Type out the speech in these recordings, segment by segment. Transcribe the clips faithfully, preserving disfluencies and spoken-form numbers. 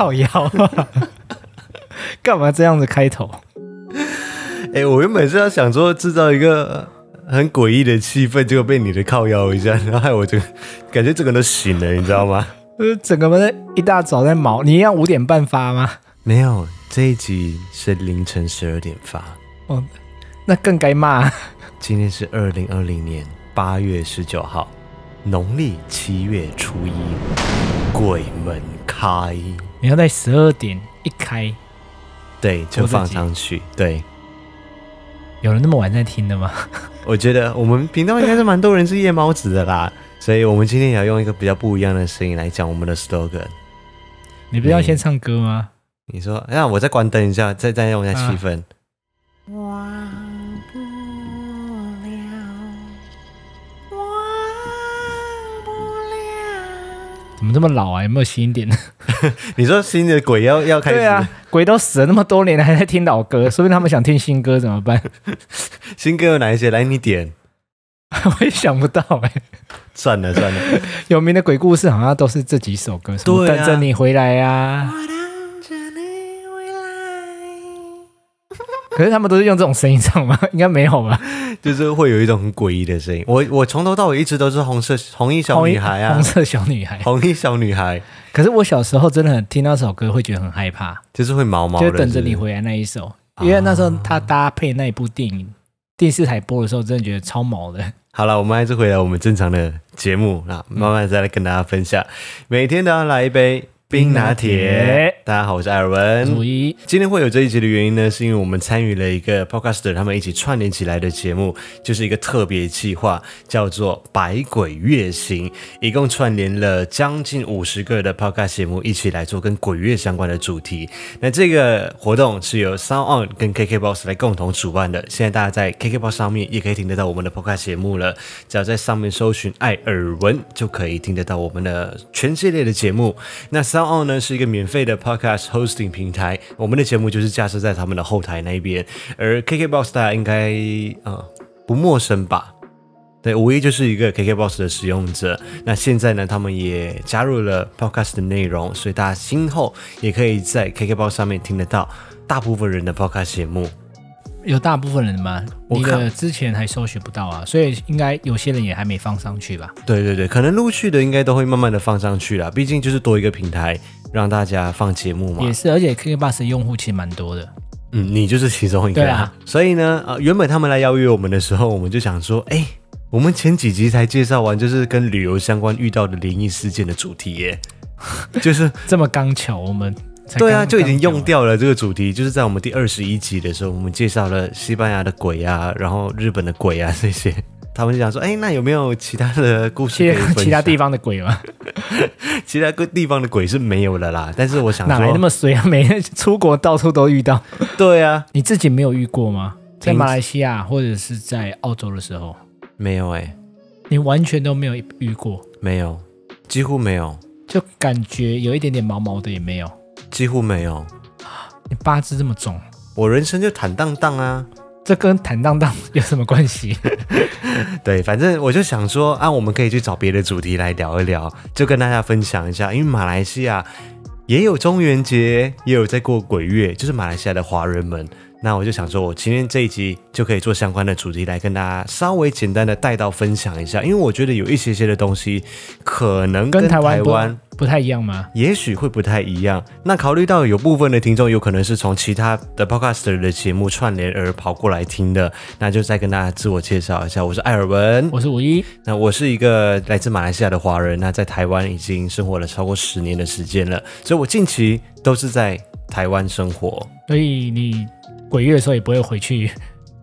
靠腰、啊，干嘛这样子开头？哎、欸，我原本是要想说制造一个很诡异的气氛，结果被你的靠腰一下，然后害我就感觉整个都醒了，你知道吗？就是整个在一大早在毛，你一样五点半发吗？没有，这一集是凌晨十二点发。哦，那更该骂。今天是二零二零年八月十九号。农历七月初一，鬼门开。你要在十二点一开，对，就放上去。对，有人那么晚在听的吗？我觉得我们频道应该是蛮多人是夜猫子的啦，所以我们今天也要用一个比较不一样的声音来讲我们的 slogan。你不是要先唱歌吗？你说，那我再关灯一下，再再用一下气氛。啊，怎么这么老啊？有没有新一点？你说新的鬼要要开始？对啊，鬼都死了那么多年，还在听老歌，说不定他们想听新歌怎么办？新歌有哪一些？来，你点。我也想不到哎、欸。算了算了，有名的鬼故事好像都是这几首歌，什么等着你回来呀、啊。我等着你回来。可是他们都是用这种声音唱吗？应该没有吧？就是会有一种很诡异的声音。我我从头到尾一直都是红色红衣小女孩啊，红色小女孩，红衣小女孩。可是我小时候真的很听到这首歌，会觉得很害怕，就是会毛毛的，就等着你回来那一首。因为那时候他搭配那一部电影，电视台播的时候，真的觉得超毛的。好了，我们还是回来我们正常的节目啊，慢慢再来跟大家分享。嗯、每天都要来一杯冰拿铁，大家好，我是艾尔文。今天会有这一集的原因呢，是因为我们参与了一个 podcaster 他们一起串联起来的节目，就是一个特别企划，叫做百鬼月行，一共串联了将近五十个的 podcast 节目一起来做跟鬼月相关的主题。那这个活动是由 Sound On 跟 K K B O X 来共同主办的，现在大家在 K K B O X 上面也可以听得到我们的 podcast 节目了，只要在上面搜寻艾尔文就可以听得到我们的全系列的节目。那 Sound On 呢是一个免费的 podcast hosting 平台，我们的节目就是架设在他们的后台那边，而 K K B O X 大家应该、呃、不陌生吧？对，无疑就是一个 K K B O X 的使用者。那现在呢，他们也加入了 podcast 的内容，所以大家今后也可以在 K K B O X 上面听得到大部分人的 podcast 节目。有大部分人吗？你的之前还搜寻不到啊，所以应该有些人也还没放上去吧？对对对，可能陆续的应该都会慢慢的放上去啦，毕竟就是多一个平台让大家放节目嘛。也是，而且 K K B O X 的用户其实蛮多的。嗯，你就是其中一个。对啊。所以呢，呃，原本他们来邀约我们的时候，我们就想说，哎、欸，我们前几集才介绍完，就是跟旅游相关遇到的灵异事件的主题耶，就是这么刚巧我们。对啊，就已经用掉了这个主题，就是在我们第二十一集的时候，我们介绍了西班牙的鬼啊，然后日本的鬼啊这些，他们就想说，哎，那有没有其他的故事可以分享？其他地方的鬼吗？其他地方的鬼是没有了啦，但是我想说，哪来那么衰啊？每天出国到处都遇到。对啊，你自己没有遇过吗？在马来西亚或者是在澳洲的时候？没有哎、欸，你完全都没有遇过？没有，几乎没有，就感觉有一点点毛毛的也没有。几乎没有，你八字这么重，我人生就坦荡荡啊，这跟坦荡荡有什么关系？对，反正我就想说啊，我们可以去找别的主题来聊一聊，就跟大家分享一下，因为马来西亚也有中元节，也有在过鬼月，就是马来西亚的华人们。那我就想说，我今天这一集就可以做相关的主题来跟大家稍微简单的带到分享一下，因为我觉得有一些些的东西可能跟台湾不太一样吗？也许会不太一样。那考虑到有部分的听众有可能是从其他的 podcaster 的节目串联而跑过来听的，那就再跟大家自我介绍一下，我是艾尔文，我是五一。那我是一个来自马来西亚的华人，那在台湾已经生活了超过十年的时间了，所以我近期都是在台湾生活。所以你鬼月的时候也不会回去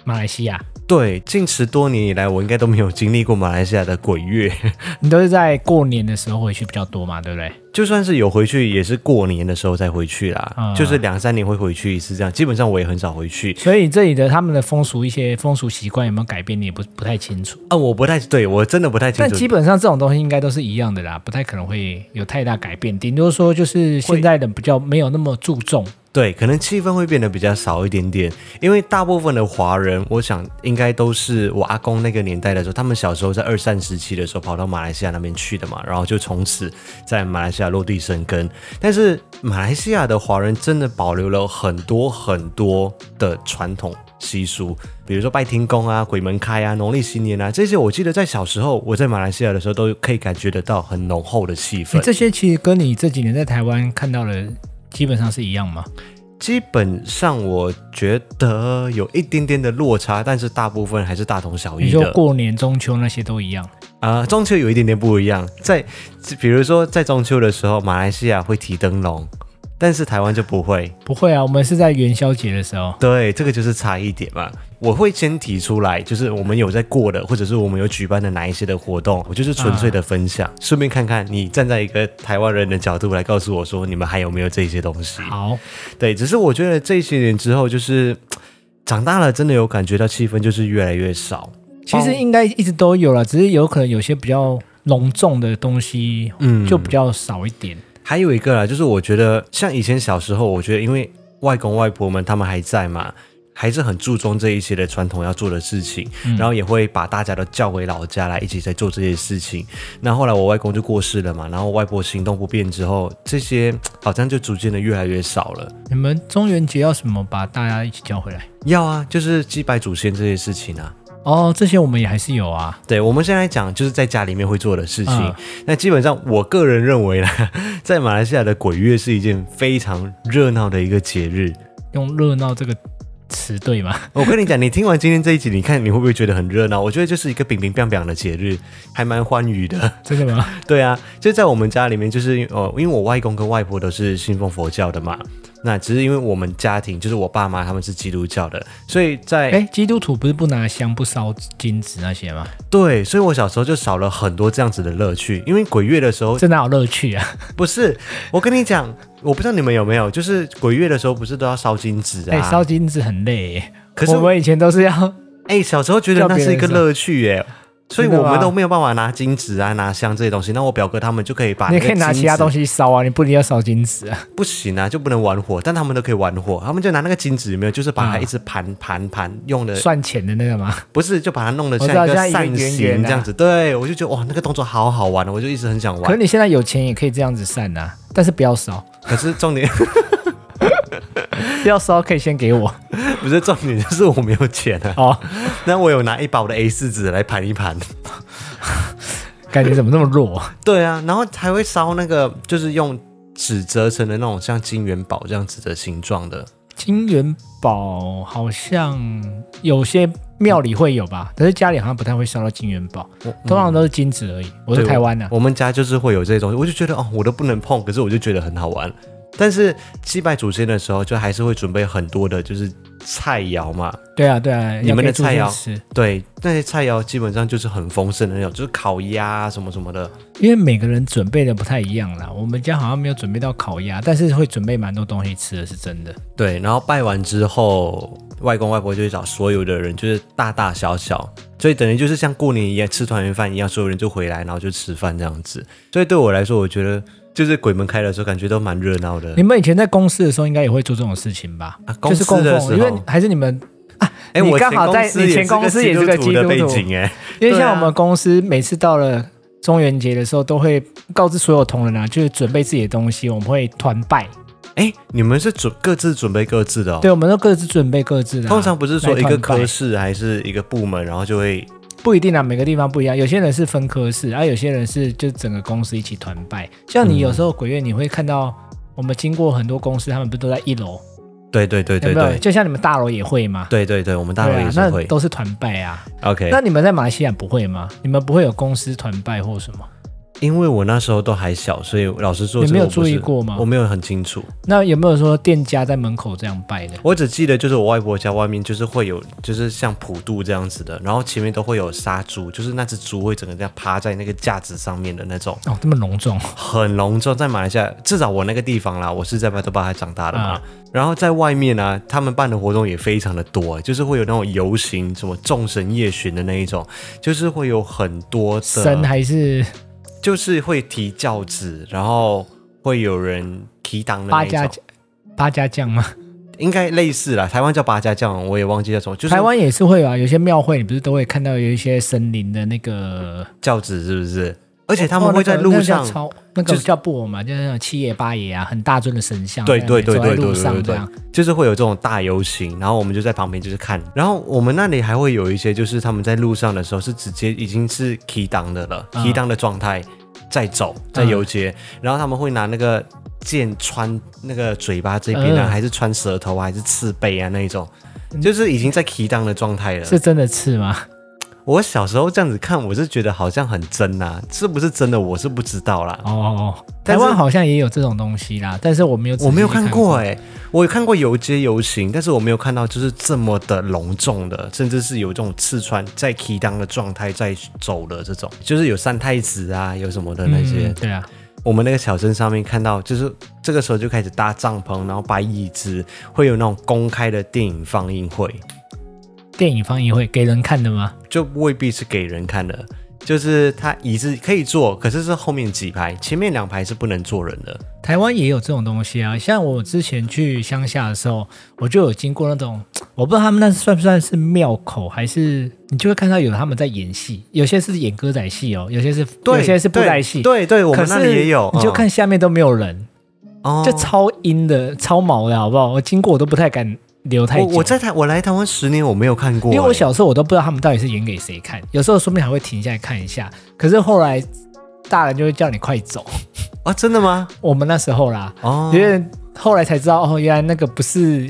马来西亚？对，近十多年以来我应该都没有经历过马来西亚的鬼月。你都是在过年的时候回去比较多嘛，对不对？就算是有回去也是过年的时候才回去啦、嗯、就是两三年会回去一次这样，基本上我也很少回去。所以这里的他们的风俗一些风俗习惯有没有改变你也 不, 不太清楚啊？我不太对，我真的不太清楚，但基本上这种东西应该都是一样的啦，不太可能会有太大改变，顶多说就是现在人比较没有那么注重。对，可能气氛会变得比较少一点点，因为大部分的华人，我想应该都是我阿公那个年代的时候，他们小时候在二战时期的时候跑到马来西亚那边去的嘛，然后就从此在马来西亚亚落地生根，但是马来西亚的华人真的保留了很多很多的传统习俗，比如说拜天公啊、鬼门开啊、农历新年啊，这些我记得在小时候我在马来西亚的时候都可以感觉得到很浓厚的气氛。这些其实跟你这几年在台湾看到的基本上是一样吗？基本上我觉得有一点点的落差，但是大部分还是大同小异的。你说过年、中秋那些都一样？呃，中秋有一点点不一样，在比如说在中秋的时候，马来西亚会提灯笼，但是台湾就不会。不会啊，我们是在元宵节的时候。对，这个就是差一点嘛。我会先提出来，就是我们有在过的，或者是我们有举办的哪一些的活动，我就是纯粹的分享，啊、顺便看看你站在一个台湾人的角度来告诉我说，你们还有没有这些东西？好，对，只是我觉得这些年之后，就是长大了，真的有感觉到气氛就是越来越少。其实应该一直都有了，只是有可能有些比较隆重的东西，嗯，就比较少一点。还有一个啦，就是我觉得像以前小时候，我觉得因为外公外婆们他们还在嘛。还是很注重这一些的传统要做的事情，嗯、然后也会把大家都叫回老家来一起在做这些事情。那后来我外公就过世了嘛，然后外婆行动不便之后，这些好像就逐渐的越来越少了。你们中元节要什么把大家一起叫回来？要啊，就是祭拜祖先这些事情啊。哦，这些我们也还是有啊。对，我们现在讲就是在家里面会做的事情。那、嗯、基本上我个人认为啦，在马来西亚的鬼月是一件非常热闹的一个节日。用热闹这个词对吗？我跟你讲，你听完今天这一集，你看你会不会觉得很热闹？我觉得就是一个乒乒乓乓的节日，还蛮欢愉的。真的吗？对啊，就在我们家里面，就是呃，因为我外公跟外婆都是信奉佛教的嘛，那只是因为我们家庭就是我爸妈他们是基督教的，所以在哎，基督徒不是不拿香不烧金纸那些吗？对，所以我小时候就少了很多这样子的乐趣，因为鬼月的时候这哪有乐趣啊？不是，我跟你讲。我不知道你们有没有，就是鬼月的时候不是都要烧金纸啊？哎、欸，烧金纸很累耶。可是我们以前都是要哎、欸，小时候觉得那是一个乐趣耶，所以我们都没有办法拿金纸啊、拿香这些东西。那我表哥他们就可以把那个金纸，你可以拿其他东西烧啊，你不一定要烧金纸啊。不行啊，就不能玩火，但他们都可以玩火，他们就拿那个金纸，有没有？就是把它一直盘盘盘，用的算钱的那个吗？不是，就把它弄得像一个扇形这样子。对，我就觉得哇，那个动作好好玩，我就一直很想玩。可是你现在有钱也可以这样子扇啊，但是不要烧。可是重点要烧可以先给我，不是重点就是我没有钱啊。哦，那我有拿一把我的 A 四 纸来盘一盘，感觉怎么那么弱？对啊，然后还会烧那个，就是用纸折成的那种像金元宝这样子的形状的。金元宝好像有些庙里会有吧，但是家里好像不太会烧到金元宝，通常都是金纸而已。我是台湾的、啊，我们家就是会有这些东西，我就觉得哦，我都不能碰，可是我就觉得很好玩。但是祭拜祖先的时候，就还是会准备很多的，就是菜肴嘛。对啊，对啊，你们的菜肴，对，那些菜肴基本上就是很丰盛的那种，就是烤鸭、啊、什么什么的。因为每个人准备的不太一样啦，我们家好像没有准备到烤鸭，但是会准备蛮多东西吃的，是真的。对，然后拜完之后，外公外婆就会找所有的人，就是大大小小。所以等于就是像过年一样吃团圆饭一样，所有人就回来，然后就吃饭这样子。所以对我来说，我觉得就是鬼门开的时候，感觉都蛮热闹的。你们以前在公司的时候，应该也会做这种事情吧？啊、公司的时候，因为还是你们啊，欸、你刚好在你前公司也是个基督徒背景哎、欸。因为像我们公司每次到了中元节的时候，都会告知所有同仁啊，就是准备自己的东西，我们会团拜。哎，你们是准各自准备各自的哦？对，我们都各自准备各自的、啊。通常不是说一个科室还是一个部门，然后就会不一定啊，每个地方不一样。有些人是分科室，而、啊、有些人是就整个公司一起团拜。像你有时候鬼月，你会看到我们经过很多公司，他们不是都在一楼？对对对对对，有有就像你们大楼也会吗？对对对，我们大楼也是会，啊、那都是团拜啊。OK， 那你们在马来西亚不会吗？你们不会有公司团拜或什么？因为我那时候都还小，所以老实说，你没有注意过吗？我没有很清楚。那有没有说店家在门口这样拜的？我只记得就是我外婆家外面就是会有，就是像普渡这样子的，然后前面都会有杀猪，就是那只猪会整个这样趴在那个架子上面的那种。哦，这么隆重，很隆重。在马来西亚，至少我那个地方啦，我是在巴都巴还长大的嘛。嗯，然后在外面啊，他们办的活动也非常的多，就是会有那种游行，什么众神夜巡的那一种，就是会有很多的神还是。就是会提轿子，然后会有人提档的那种八家将吗？应该类似啦，台湾叫八家将，我也忘记叫什么。就是、台湾也是会啊，有些庙会你不是都会看到有一些神灵的那个轿子，是不是？而且他们会在路上，那个叫布偶嘛，就是那种七爷八爷啊，很大尊的神像，对对对对对对，就是会有这种大游行，然后我们就在旁边就是看，然后我们那里还会有一些，就是他们在路上的时候是直接已经是 key down的了 ，key down的状态在走，在游街，然后他们会拿那个剑穿那个嘴巴这边啊，还是穿舌头啊，还是刺背啊那一种，就是已经在 key down的状态了。是真的刺吗？我小时候这样子看，我是觉得好像很真啊，是不是真的我是不知道啦。哦哦哦，台湾好像也有这种东西啦，但是我没有我没有看过哎、欸，我有看过游街游行，但是我没有看到就是这么的隆重的，甚至是有这种刺穿在 key down 的状态在走的这种，就是有三太子啊，有什么的那些。嗯、对啊，我们那个小镇上面看到，就是这个时候就开始搭帐篷，然后摆椅子，会有那种公开的电影放映会。电影放映会给人看的吗？就未必是给人看的，就是他椅子可以坐，可是是后面几排，前面两排是不能坐人的。台湾也有这种东西啊，像我之前去乡下的时候，我就有经过那种，我不知道他们那算不算是庙口，还是你就会看到有他们在演戏，有些是演歌仔戏哦，有些是有些是布袋戏，对 对, 对，我们那里也有，你就看下面都没有人，嗯、就超阴的、超毛的，好不好？我经过我都不太敢。留太久，我我在台我来台湾十年我没有看过、欸，因为我小时候我都不知道他们到底是演给谁看，有时候说不定还会停下来看一下，可是后来大人就会叫你快走啊，真的吗？我们那时候啦，哦，因为后来才知道哦，原来那个不是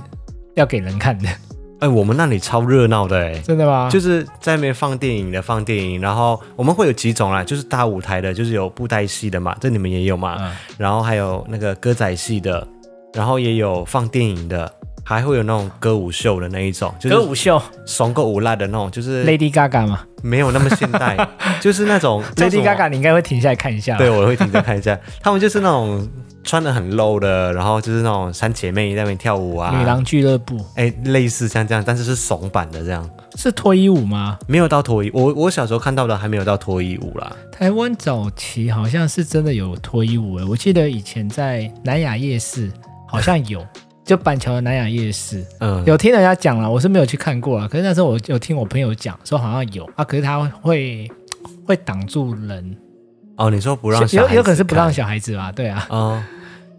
要给人看的。哎、欸，我们那里超热闹的哎、欸，真的吗？就是在那边放电影的放电影，然后我们会有几种啦，就是大舞台的，就是有布袋戏的嘛，这你们也有嘛，嗯、然后还有那个歌仔戏的，然后也有放电影的。还会有那种歌舞秀的那一种，就是、歌舞秀，爽够无赖的那种，就是 Lady Gaga 嘛，没有那么现代，就是那种 Lady Gaga， 你应该会停下来看一下。对，我会停下来看一下。他们就是那种穿的很 low 的，然后就是那种三姐妹在那边跳舞啊，女郎俱乐部，哎、欸，类似像这样，但是是怂版的这样。是脱衣舞吗？没有到脱衣，我我小时候看到的还没有到脱衣舞啦。台湾早期好像是真的有脱衣舞、欸，我记得以前在南雅夜市好像有。就板桥的南雅夜市，嗯，有听人家讲了，我是没有去看过了。可是那时候我有听我朋友讲，说好像有啊，可是他会会挡住人。哦，你说不让小孩子看，有有可能是不让小孩子吧？对啊，哦，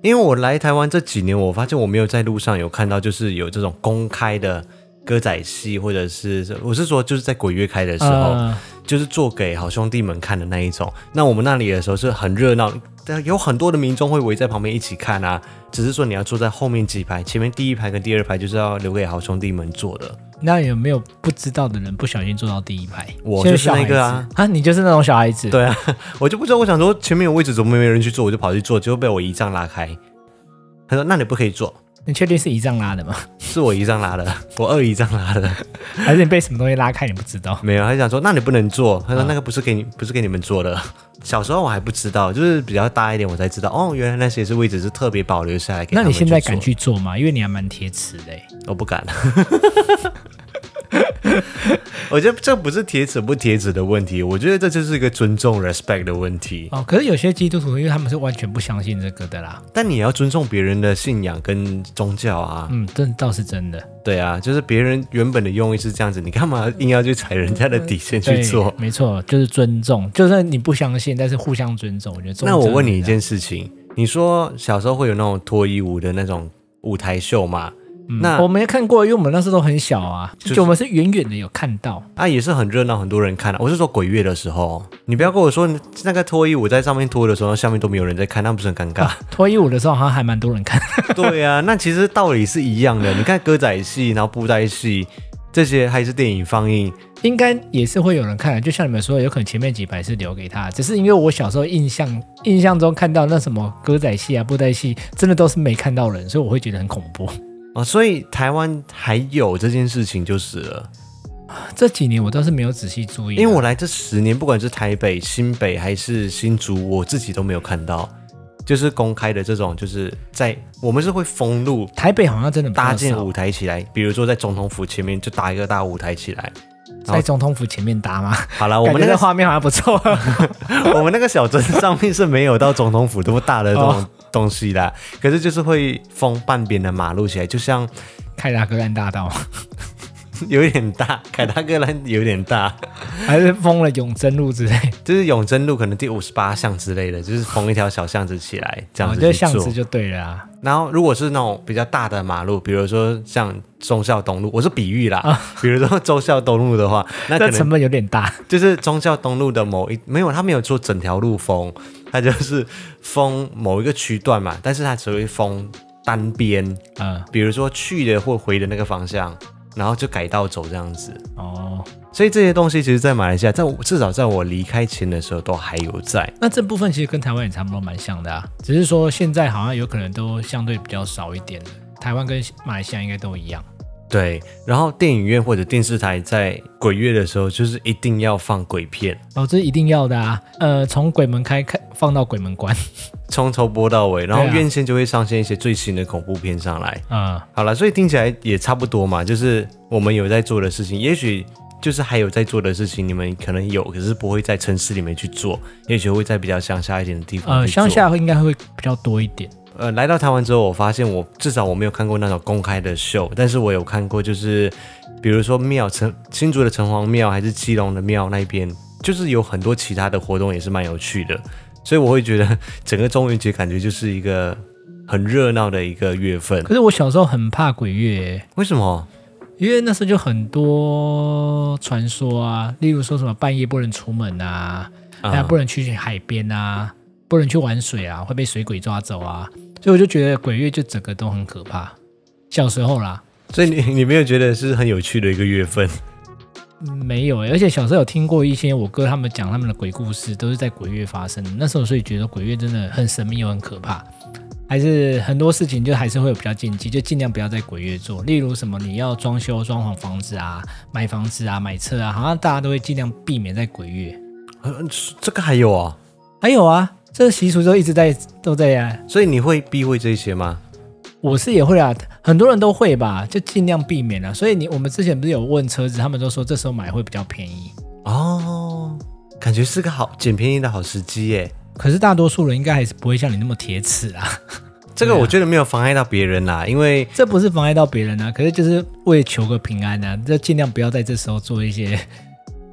因为我来台湾这几年，我发现我没有在路上有看到，就是有这种公开的歌仔戏，或者是我是说就是在鬼月开的时候，呃、就是做给好兄弟们看的那一种。那我们那里的时候是很热闹。有很多的民众会围在旁边一起看啊，只是说你要坐在后面几排，前面第一排跟第二排就是要留给好兄弟们坐的。那有没有不知道的人不小心坐到第一排？我就是那个啊，啊，你就是那种小孩子。对啊，我就不知道，我想说前面有位置怎么没人去坐，我就跑去坐，结果被我姨丈拉开。他说：“那你不可以坐。”你确定是姨丈拉的吗？是我姨丈拉的，我二姨丈拉的，还是你被什么东西拉开？你不知道？没有，他就想说，那你不能坐。他说那个不是给你，不是给你们坐的。小时候我还不知道，就是比较大一点我才知道，哦，原来那些是位置是特别保留下来给他们去坐。那你现在敢去坐吗？因为你还蛮铁齿的、欸。我不敢。我觉得这不是铁齿不铁齿的问题，我觉得这就是一个尊重 respect 的问题。哦，可是有些基督徒因为他们是完全不相信这个的啦。但你也要尊重别人的信仰跟宗教啊。嗯，这倒是真的。对啊，就是别人原本的用意是这样子，你干嘛硬要去踩人家的底线去做？没错，就是尊重，就算你不相信，但是互相尊重。我觉得。那我问你一件事情，你说小时候会有那种脱衣舞的那种舞台秀吗？嗯、那我没看过，因为我们那时候都很小啊，就是、就我们是远远的有看到啊，也是很热闹，很多人看、啊。我是说鬼月的时候，你不要跟我说那个脱衣舞在上面脱的时候，下面都没有人在看，那不是很尴尬？脱、啊、衣舞的时候好像还蛮多人看。对啊，那其实道理是一样的。你看歌仔戏，然后布袋戏这些，还是电影放映，应该也是会有人看、啊。就像你们说的，有可能前面几排是留给他，只是因为我小时候印象印象中看到那什么歌仔戏啊、布袋戏，真的都是没看到人，所以我会觉得很恐怖。哦、所以台湾还有这件事情就是了。这几年我倒是没有仔细注意，因为我来这十年，不管是台北、新北还是新竹，我自己都没有看到，就是公开的这种，就是在我们是会封路。台北好像真的搭建舞台起来，比如说在总统府前面就搭一个大舞台起来。在总统府前面搭吗？好了，我们那个画面好像不错。我们那个小镇上面是没有到总统府这么大的这种东西啦，哦、可是就是会封半边的马路起来，就像凯达格兰大道，有点大，凯达格兰有点大。还是封了永贞路之类，就是永贞路可能第五十八巷之类的，就是封一条小巷子起来这样子去做，哦，就巷子就对了啊。然后如果是那种比较大的马路，比如说像忠孝东路，我是比喻啦，啊，比如说忠孝东路的话，那可能成本有点大，就是忠孝东路的某一，没有，他没有做整条路封，他就是封某一个区段嘛，但是他只会封单边，嗯，比如说去的或回的那个方向，然后就改道走这样子哦。所以这些东西其实在马来西亚，在至少在我离开前的时候都还有在。那这部分其实跟台湾也差不多蛮像的啊，只是说现在好像有可能都相对比较少一点了。台湾跟马来西亚应该都一样。对，然后电影院或者电视台在鬼月的时候就是一定要放鬼片哦，这是一定要的啊。呃，从鬼门开开放到鬼门关，从头播到尾，然后院线就会上线一些最新的恐怖片上来。嗯，好了，所以听起来也差不多嘛，就是我们有在做的事情，也许就是还有在做的事情，你们可能有，可是不会在城市里面去做，也许会在比较乡下一点的地方去做。呃，乡下应该会比较多一点。呃，来到台湾之后，我发现我至少我没有看过那种公开的秀，但是我有看过，就是比如说庙，新竹的城隍庙还是基隆的庙那边，就是有很多其他的活动也是蛮有趣的，所以我会觉得整个中元节感觉就是一个很热闹的一个月份。可是我小时候很怕鬼月，为什么？因为那时候就很多传说啊，例如说什么半夜不能出门啊，大家不能去海边啊，不能去玩水啊，会被水鬼抓走啊，所以我就觉得鬼月就整个都很可怕，小时候啦。所以你你没有觉得是很有趣的一个月份？没有，欸，而且小时候有听过一些我哥他们讲他们的鬼故事，都是在鬼月发生的。那时候所以觉得鬼月真的很神秘又很可怕。还是很多事情就还是会有比较禁忌，就尽量不要在鬼月做，例如什么你要装修装潢房子啊，买房子啊，买车啊，好像大家都会尽量避免在鬼月。呃、这个还有啊，还有啊，这个习俗都一直在都在啊。所以你会避讳这些吗？我是也会啊，很多人都会吧，就尽量避免啊。所以你我们之前不是有问车子，他们都说这时候买会比较便宜哦，感觉是个好捡便宜的好时机耶。可是大多数人应该还是不会像你那么铁齿啊，这个我觉得没有妨碍到别人啦，啊，因为这不是妨碍到别人啊，可是就是为了求个平安啊，就尽量不要在这时候做一些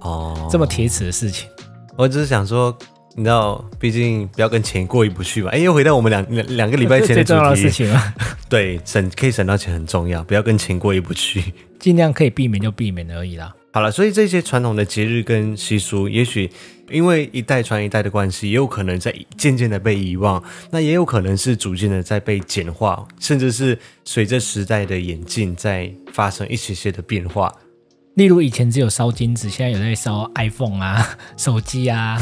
哦这么铁齿的事情。我只是想说，你知道，毕竟不要跟钱过意不去吧。哎，又回到我们两两两个礼拜前的主题，最重要的事情了。对，省可以省到钱很重要，不要跟钱过意不去，尽量可以避免就避免而已啦。好了，所以这些传统的节日跟习俗，也许因为一代传一代的关系，也有可能在渐渐的被遗忘，那也有可能是逐渐的在被简化，甚至是随着时代的演进，在发生一些些的变化。例如以前只有烧金纸，现在有在烧 iPhone 啊、手机啊，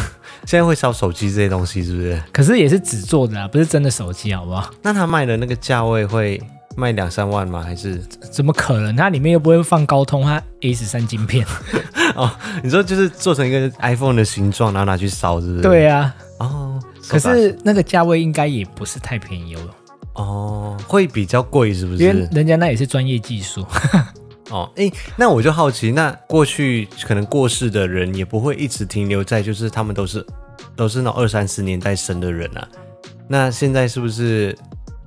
现在会烧手机这些东西，是不是？可是也是纸做的啊，不是真的手机，好不好？那他卖的那个价位会卖两三万吗？还是怎么可能？它里面又不会放高通，它 A 十三 晶片哦。你说就是做成一个 iPhone 的形状，然后拿去烧，是不是？对啊。哦，可是那个价位应该也不是太便宜了哦，会比较贵，是不是？因为人家那也是专业技术哦。哎，那我就好奇，那过去可能过世的人也不会一直停留在，就是他们都是都是那二三十年代生的人啊，那现在是不是？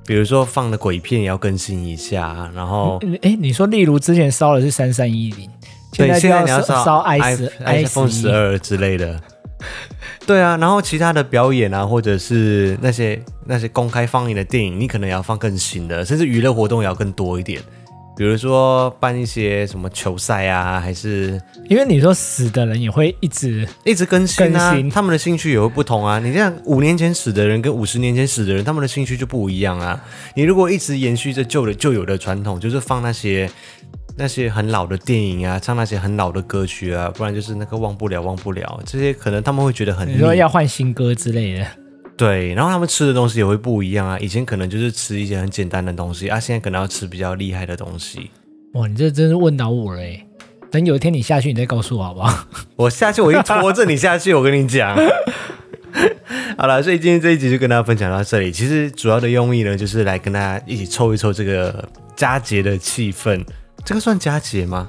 比如说放的鬼片也要更新一下，然后哎，你说例如之前烧的是三三一零，对，现在你要烧 iPhone 十二之类的，对啊，然后其他的表演啊，或者是那些那些公开放映的电影，你可能也要放更新的，甚至娱乐活动也要更多一点，比如说办一些什么球赛啊，还是因为你说死的人也会一直一直更新啊，更新他们的兴趣也会不同啊。你像五年前死的人跟五十年前死的人，他们的兴趣就不一样啊。你如果一直延续着旧的旧有的传统，就是放那些那些很老的电影啊，唱那些很老的歌曲啊，不然就是那个忘不了忘不了这些，可能他们会觉得很腻，你说要换新歌之类的。对，然后他们吃的东西也会不一样啊，以前可能就是吃一些很简单的东西啊，现在可能要吃比较厉害的东西。哇，你这真是问到我了耶，等有一天你下去你再告诉我好不好？我下去我一拖着你下去我跟你讲好了，所以今天这一集就跟大家分享到这里，其实主要的用意呢就是来跟大家一起凑一凑这个佳节的气氛。这个算佳节吗？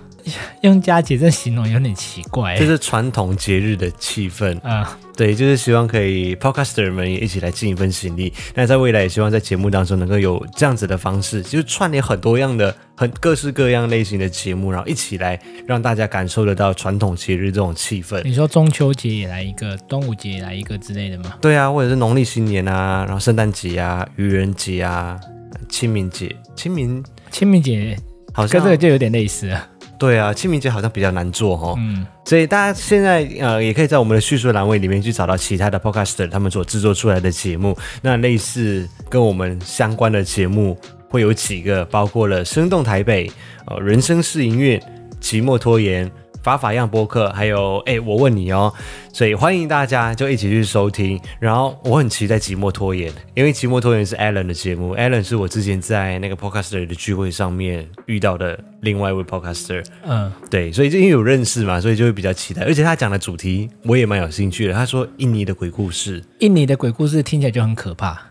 用佳节这形容有点奇怪、欸，这是传统节日的气氛啊。嗯、对，就是希望可以 podcaster 们也一起来尽一份心力。那在未来也希望在节目当中能够有这样子的方式，就是串联很多样的、很各式各样类型的节目，然后一起来让大家感受得到传统节日这种气氛。你说中秋节也来一个，端午节也来一个之类的吗？对啊，或者是农历新年啊，然后圣诞节啊、愚人节啊、清明节、清明清明节。好像跟这个就有点类似了。对啊，清明节好像比较难做哦。嗯，所以大家现在呃也可以在我们的叙述栏位里面去找到其他的 podcaster 他们所制作出来的节目。那类似跟我们相关的节目会有几个，包括了生动台北、呃、人生是音乐、寂寞拖延、法法样播客，还有哎、欸、我问你哦。所以欢迎大家就一起去收听。然后我很期待寂寞拖延，因为寂寞拖延是 Alan 的节目。Alan 是我之前在那个 podcaster 的聚会上面遇到的另外一位 podcaster。嗯，对，所以因为有认识嘛，所以就会比较期待。而且他讲的主题我也蛮有兴趣的。他说印尼的鬼故事，印尼的鬼故事听起来就很可怕。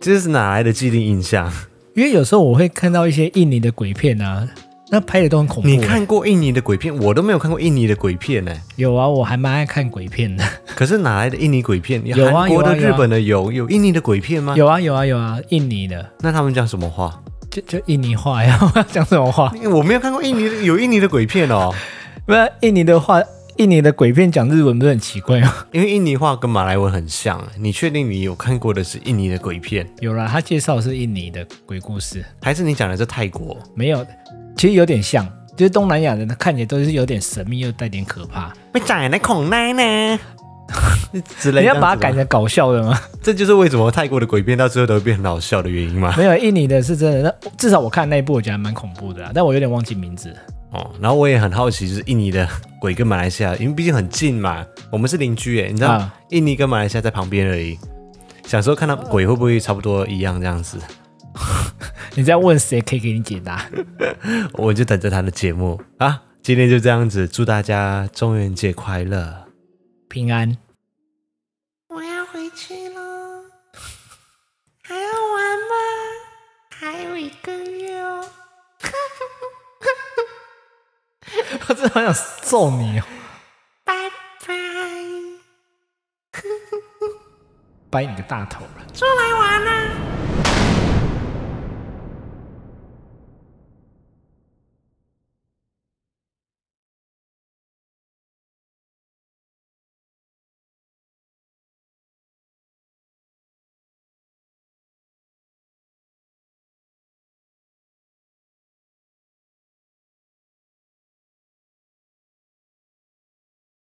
这是哪来的既定印象？因为有时候我会看到一些印尼的鬼片啊。那拍的都很恐怖、欸。你看过印尼的鬼片？我都没有看过印尼的鬼片呢、欸。有啊，我还蛮爱看鬼片的。可是哪来的印尼鬼片？有啊，韩国的、日本的有有印尼的鬼片吗？有啊，有啊，有啊，印尼的。那他们讲什么话？就就印尼话呀？讲什么话？我没有看过印尼的有印尼的鬼片哦。不是印尼的话，印尼的鬼片讲日文不是很奇怪吗？因为印尼话跟马来文很像。你确定你有看过的是印尼的鬼片？有啦，他介绍的是印尼的鬼故事。还是你讲的是泰国？没有。其实有点像，就是东南亚人看起来都是有点神秘又带点可怕。我长得恐奶奶之类的，你要把它改成搞笑的吗？这就是为什么泰国的鬼片到最后都会变很好笑的原因吗？没有，印尼的是真的，至少我看那一部我觉得蛮恐怖的、啊，但我有点忘记名字。哦，然后我也很好奇，就是印尼的鬼跟马来西亚，因为毕竟很近嘛，我们是邻居耶，你知道，啊、印尼跟马来西亚在旁边而已。想说看到鬼会不会差不多一样这样子？你在问谁可以给你解答？我就等着他的节目啊！今天就这样子，祝大家中元节快乐，平安。我要回去了，还要玩吗？还有一个月哦！我真的好想揍你哦！拜拜！掰你个大头了！出来玩啊！